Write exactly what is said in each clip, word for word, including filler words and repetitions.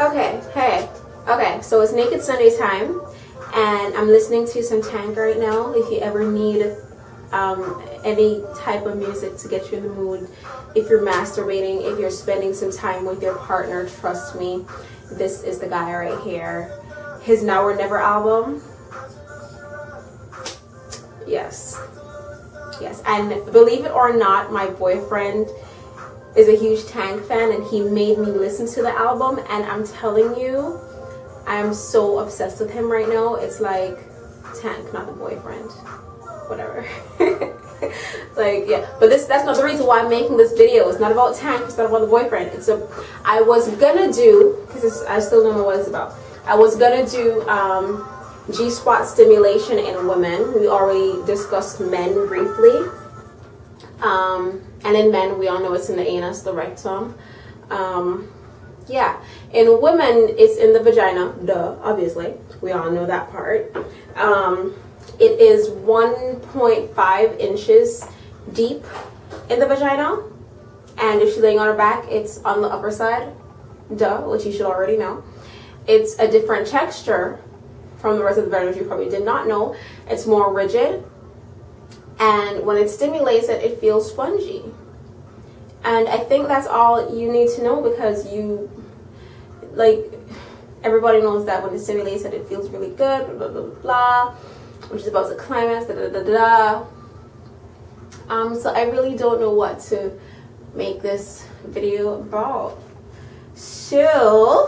Okay, hey. Okay, so it's Naked Sunday time, and I'm listening to some Tank right now. If you ever need um, any type of music to get you in the mood, if you're masturbating, if you're spending some time with your partner, trust me, this is the guy right here. His Now or Never album. Yes. Yes, and believe it or not, my boyfriend is a huge Tank fan, and he made me listen to the album, and I'm telling you, I'm so obsessed with him right now. It's like, Tank, not the boyfriend, whatever. Like, yeah, but this that's not the reason why I'm making this video. It's not about Tank, it's not about the boyfriend. It's a, I was gonna do, because I still don't know what it's about, I was gonna do um, G-Spot stimulation in women. We already discussed men briefly. Um, and in men, we all know it's in the anus, the rectum. Um, yeah, in women, it's in the vagina, duh, obviously. We all know that part. Um, it is one point five inches deep in the vagina. And if she's laying on her back, it's on the upper side, duh, which you should already know. It's a different texture from the rest of the vaginas you probably did not know. It's more rigid. And when it stimulates it, it feels spongy. And I think that's all you need to know, because you, like, everybody knows that when it stimulates it, it feels really good, blah, blah, blah, blah, which is about the climax, da, da, da, da, da. Um, so I really don't know what to make this video about. So,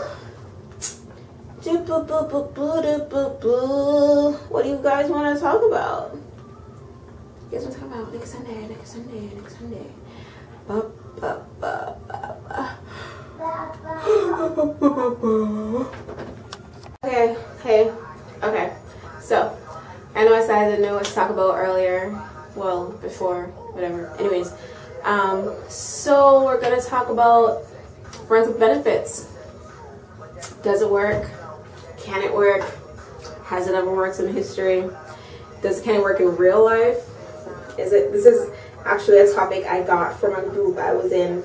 what do you guys want to talk about? You guys want to talk about next Sunday, next Sunday, next Sunday. Ba, ba, ba, ba, ba. Okay, hey, okay. So, I know I said I didn't know what to talk about earlier. Well, before, whatever. Anyways, um, so we're going to talk about forensic benefits. Does it work? Can it work? Has it ever worked in history? Does can it work in real life? Is it? This is actually a topic I got from a group I was in.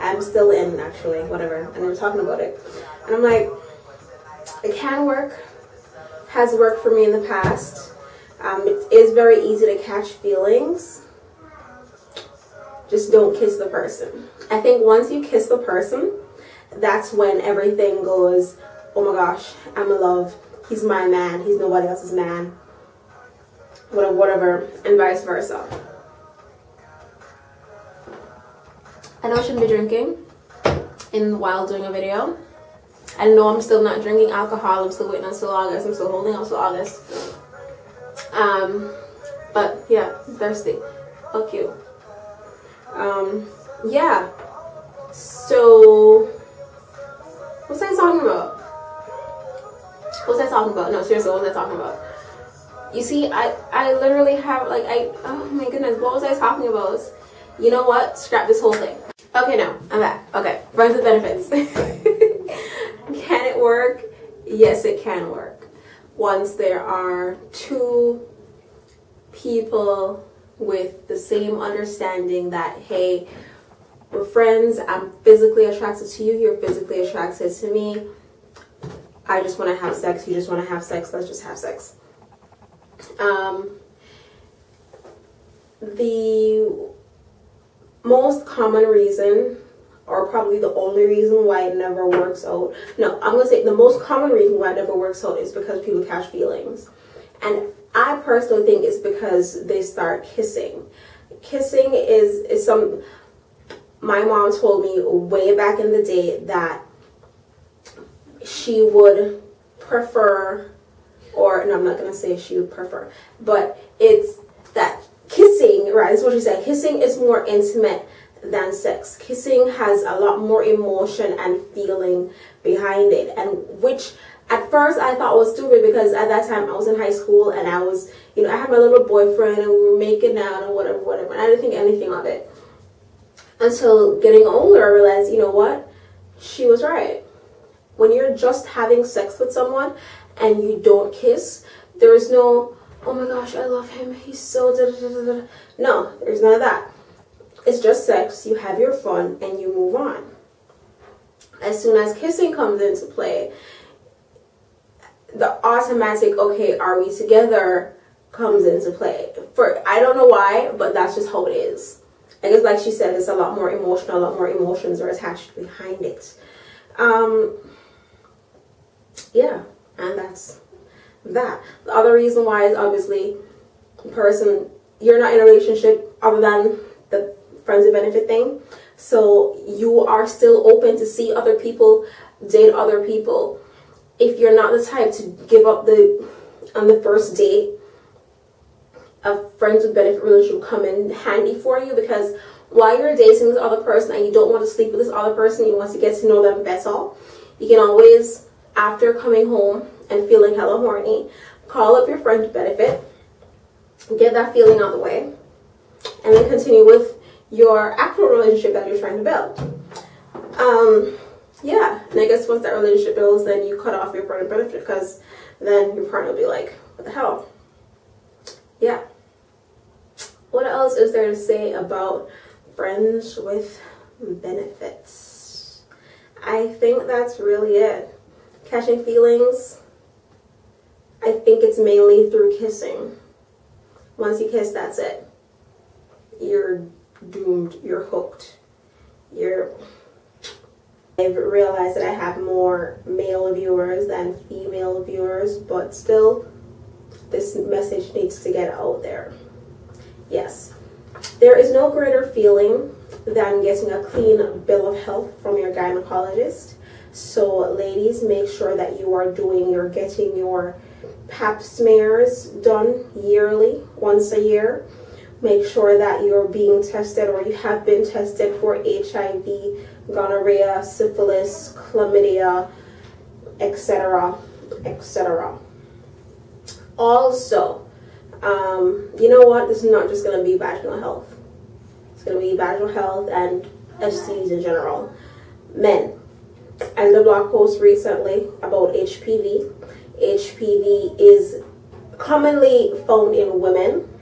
I'm still in, actually, whatever. And we were talking about it, and I'm like, it can work. Has worked for me in the past. Um, it is very easy to catch feelings. Just don't kiss the person. I think once you kiss the person, that's when everything goes. Oh my gosh, I'm in love. He's my man. He's nobody else's man. Whatever, and vice versa. I know I shouldn't be drinking in while doing a video. I know I'm still not drinking alcohol. I'm still waiting until August. I'm still holding until August. Um, but yeah, I'm thirsty. Fuck you. Um, yeah. So, what's I talking about? What's I talking about? No, seriously, what was I talking about? You see, I, I literally have, like, I, oh my goodness, what was I talking about? You know what? Scrap this whole thing. Okay, now, I'm back. Okay, run the benefits. Can it work? Yes, it can work. Once there are two people with the same understanding that, hey, we're friends, I'm physically attracted to you, you're physically attracted to me, I just want to have sex, you just want to have sex, let's just have sex. Um, the most common reason, or probably the only reason why it never works out, no, I'm going to say the most common reason why it never works out is because people catch feelings. And I personally think it's because they start kissing. Kissing is, is some, my mom told me way back in the day that she would prefer, or, no, I'm not going to say she would prefer, but it's that kissing, right, that's what she said, kissing is more intimate than sex. Kissing has a lot more emotion and feeling behind it, and which at first I thought was stupid, because at that time I was in high school, and I was, you know, I had my little boyfriend, and we were making out, and whatever, whatever, and I didn't think anything of it. Until getting older, I realized, you know what, she was right. When you're just having sex with someone, and you don't kiss, there is no, oh my gosh, I love him, he's so da da da da da. No, there's none of that. It's just sex, you have your fun, and you move on. as soon as kissing comes into play, the automatic, okay, are we together, comes into play. For I don't know why, but that's just how it is. I guess, like she said, it's a lot more emotional, a lot more emotions are attached behind it. Um, yeah, and that's that. The other reason why is obviously the person, you're not in a relationship other than the friends with benefit thing. So you are still open to see other people, date other people. If you're not the type to give up the on the first date, a friends with benefit relationship will come in handy for you, because while you're dating this other person and you don't want to sleep with this other person, you want to get to know them better, you can always, after coming home and feeling hella horny, call up your friend with benefit, get that feeling out of the way, and then continue with your actual relationship that you're trying to build. Um, yeah, and I guess once that relationship builds, then you cut off your partner benefit, because then your partner will be like, what the hell? Yeah. What else is there to say about friends with benefits? I think that's really it. Catching feelings, I think it's mainly through kissing. Once you kiss, that's it. You're doomed, you're hooked. You're... I've realized that I have more male viewers than female viewers, but still, this message needs to get out there. Yes, there is no greater feeling than getting a clean bill of health from your gynecologist. So ladies, make sure that you are doing, you're getting your pap smears done yearly, once a year. Make sure that you're being tested, or you have been tested, for H I V, gonorrhea, syphilis, chlamydia, et cetera, et cetera. Also, um, you know what? This is not just going to be vaginal health. It's going to be vaginal health and S T Ds in general. Men, I did a blog post recently about H P V. H P V is commonly found in women.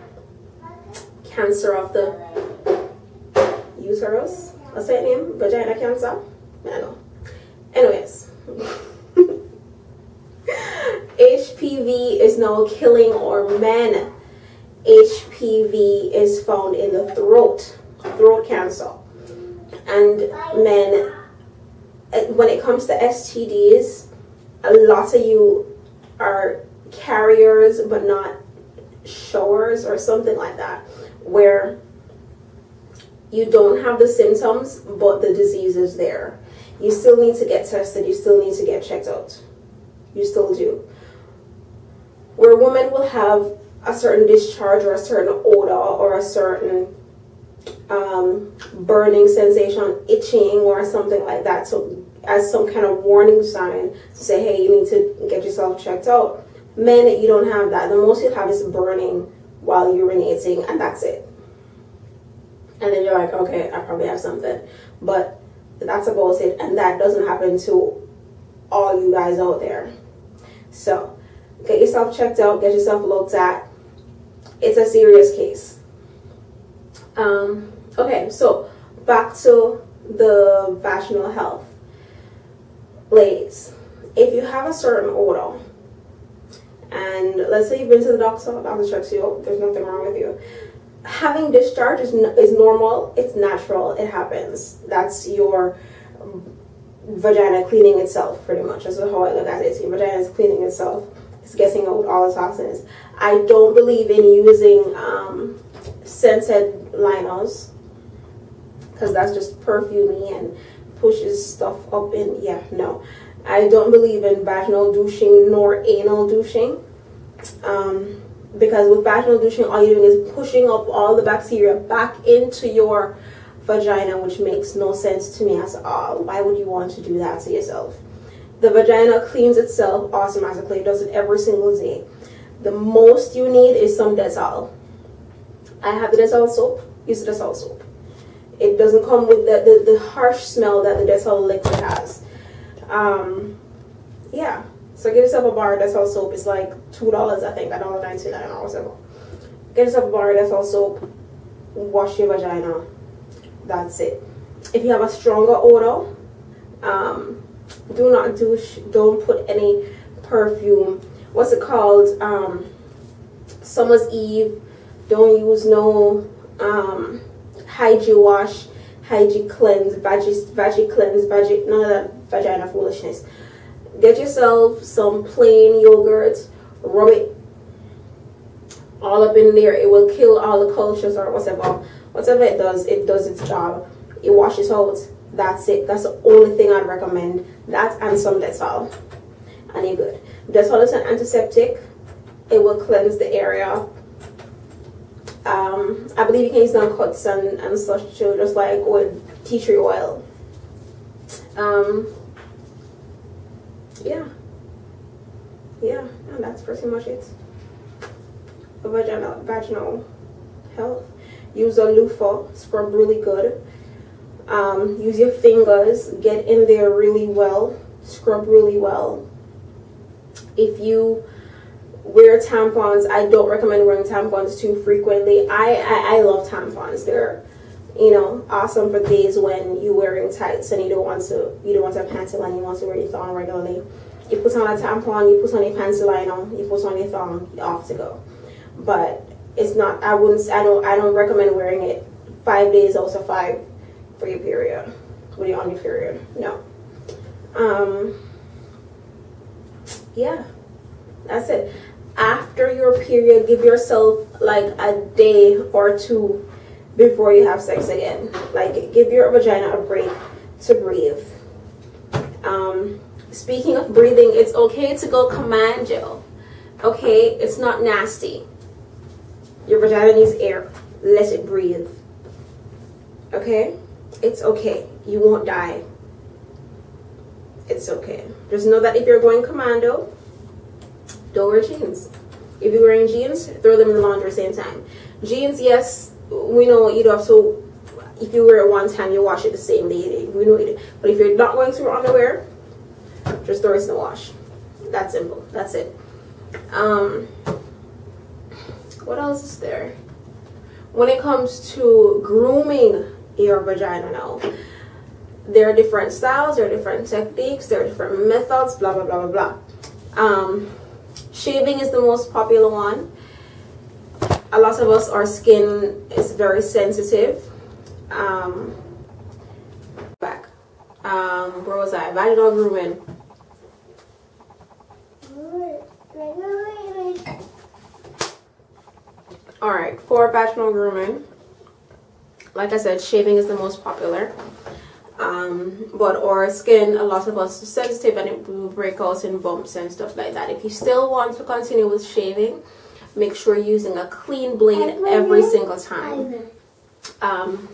Cancer of the uterus. What's that name? Vagina cancer? I don't know. Anyways. H P V is now killing our men. H P V is found in the throat, throat cancer. And men, when it comes to S T Ds, a lot of you are carriers but not showers or something like that, where you don't have the symptoms but the disease is there. You still need to get tested, you still need to get checked out. You still do. Where women will have a certain discharge or a certain odor or a certain um, burning sensation, itching or something like that, so as some kind of warning sign to say, hey, you need to get yourself checked out. Men, you don't have that. The most you have is burning while urinating, and that's it. And then you're like, okay, I probably have something. But that's about it, and that doesn't happen to all you guys out there. So get yourself checked out, get yourself looked at. It's a serious case. Um, okay, so back to the vaginal health. Ladies, if you have a certain odor, and let's say you've been to the doctor, the doctor checks you out, there's nothing wrong with you. Having discharge is, is normal, it's natural, it happens. That's your vagina cleaning itself, pretty much. That's how I look at it. Your vagina is cleaning itself. It's getting out all the toxins. I don't believe in using um, scented liners, because that's just perfumey and pushes stuff up in, yeah, no. I don't believe in vaginal douching nor anal douching, um, because with vaginal douching, all you're doing is pushing up all the bacteria back into your vagina, which makes no sense to me at all. Why would you want to do that to yourself? The vagina cleans itself automatically. It does it every single day. The most you need is some Dettol. I have the Dettol soap. Use the Dettol soap. It doesn't come with the, the, the harsh smell that the Dettol liquid has. Um, yeah, so get yourself a bar of Dettol soap. It's like two dollars, I think, a dollar ninety-nine or whatever. Get yourself a bar of Dettol soap. Wash your vagina. That's it. If you have a stronger odor, um, do not do sh don't put any perfume. What's it called? Um, Summer's Eve. Don't use no um, hygiene wash, hygiene cleanse, vagi vagi cleanse, vagi none of that vagina foolishness. Get yourself some plain yogurt, rub it all up in there. It will kill all the cultures or whatever. Whatever it does, it does its job. It washes out. That's it. That's the only thing I'd recommend. That and some Dettol, and you're good. Dettol is an antiseptic. It will cleanse the area. Um, I believe you can use it on cuts and, and such too, just like with tea tree oil. Um, yeah, yeah, and that's pretty much it. Vaginal, vaginal health. Use a loofah. Scrub really good. Um, use your fingers. Get in there really well. Scrub really well. If you wear tampons, I don't recommend wearing tampons too frequently. I, I, I love tampons. They're, you know, awesome for days when you're wearing tights and you don't want to you don't want to have panty line. You want to wear your thong regularly. You put on a tampon. You put on your panty line. On, you put on your thong. You're off to go. But it's not. I wouldn't. I don't. I don't recommend wearing it five days out of five for your period. When you're on your period, no. Um. Yeah, that's it. After your period, give yourself like a day or two before you have sex again. Like, give your vagina a break to breathe. Um. Speaking of breathing, it's okay to go command Joe. Okay, it's not nasty. Your vagina needs air. Let it breathe. Okay? It's okay. You won't die. It's okay. Just know that if you're going commando, don't wear jeans. If you're wearing jeans, throw them in the laundry at the same time. Jeans, yes, we know you don't have to. If you wear it one time, you wash it the same day. We know it. But if you're not going to wear underwear, just throw it in the wash. That's simple. That's it. Um... What else is there? When it comes to grooming your vagina now, there are different styles, there are different techniques, there are different methods, blah, blah, blah, blah, blah. Um, shaving is the most popular one. A lot of us, our skin is very sensitive. Um, back. Um, where was I? Vaginal grooming. Alright, for vaginal grooming, like I said, shaving is the most popular. Um, but our skin, a lot of us are sensitive and it will break out in bumps and stuff like that. If you still want to continue with shaving, make sure you're using a clean blade every single time. Um,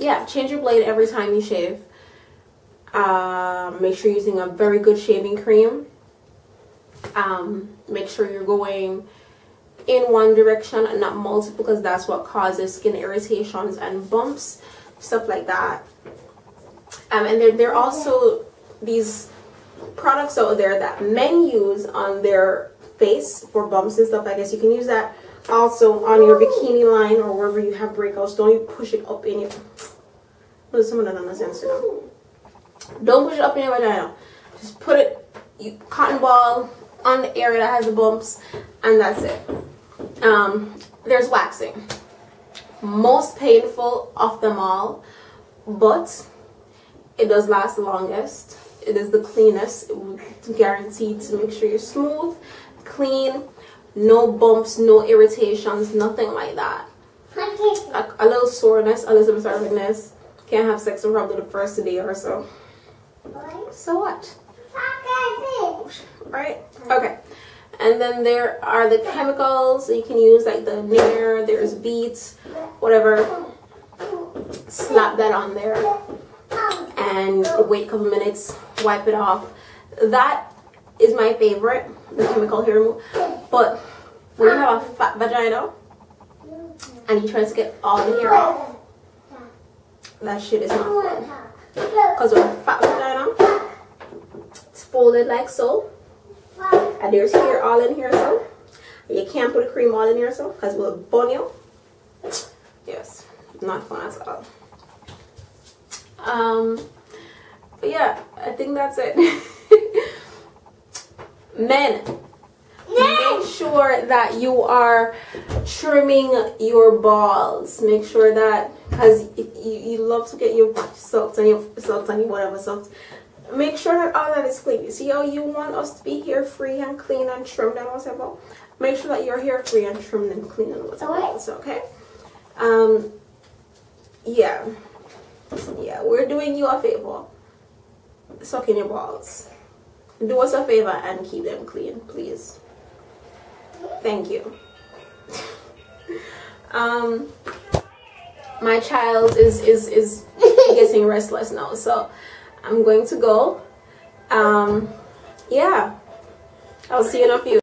yeah, change your blade every time you shave. Uh, make sure you're using a very good shaving cream. Um, make sure you're going in one direction and not multiple, because that's what causes skin irritations and bumps, stuff like that. Um, and there, there are also these products out there that men use on their face for bumps and stuff like this. You can use that also on your bikini line or wherever you have breakouts. Don't you push it up in your no, someone doesn't understand, so don't push it up in your vagina. Just put it you cotton ball on the area that has the bumps, and that's it. Um, there's waxing, most painful of them all, but it does last the longest. It is the cleanest. It's guaranteed to make sure you're smooth, clean, no bumps, no irritations, nothing like that. A, a little soreness, a little soreness. Can't have sex for probably the first day or so. So what? Right? Okay. And then there are the chemicals you can use, like the nair, there's beets, whatever. Slap that on there and wait a couple minutes, wipe it off. That is my favorite, the chemical hair removal. But when you have a fat vagina and you try to get all the hair off, that shit is not fun. Because with a fat vagina, it's folded like so. And there's hair all in here, so you can't put a cream all in here, so because we'll burn you. Yes, not fun at all. Um, But yeah, I think that's it. Men, yeah. Make sure that you are trimming your balls. Make sure that, because you, you love to get your socks and your socks and your whatever socks. Make sure that all that is clean. You see how you want us to be hair free and clean and trimmed and whatever? Make sure that you're hair free and trimmed and clean and whatever else, okay? Um, yeah. Yeah, we're doing you a favor. Suck in your balls. Do us a favor and keep them clean, please. Thank you. um, my child is, is, is getting restless now, so I'm going to go. Um, yeah, I'll see you in a few.